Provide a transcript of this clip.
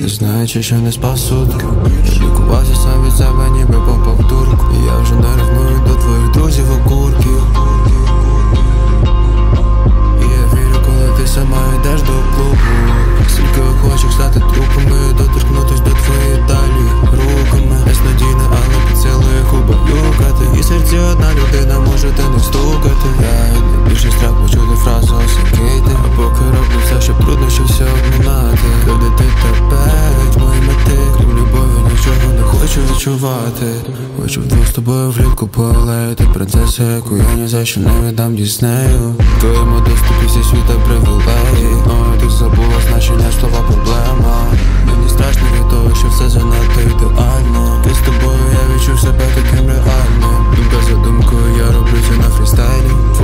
Ты знаешь, еще не спасут. Ликувався сам від себе, ніби попав турку. І я вже не ревную до твоїх друзів окурків. І я вірю, коли ти сама йдеш до клубу. Скільки охочих стати трупами, доторкнутись до твоєї талії руками. Безнадійна, але поцілує губи юкати. І серці одна людина, може ти не стукати. Я більше страх почути фразу «осікійте». А поки роблю все, щоб трудно, що все обмінати. Кредити тебе, ведь мої мети. Крім любові нічого не хочу відчувати. Хочу вдвох з тобою влітку полети. Принцеса, яку я ні за що не віддам Діснею. В твоєму доступі всі світа привілеї. О, ти забула значення слова «проблема». Мені страшно від того, що все занадто ідеально. Ти з тобою я відчув себе таким реальним. Без задумкою я роблю це на фрістайлі.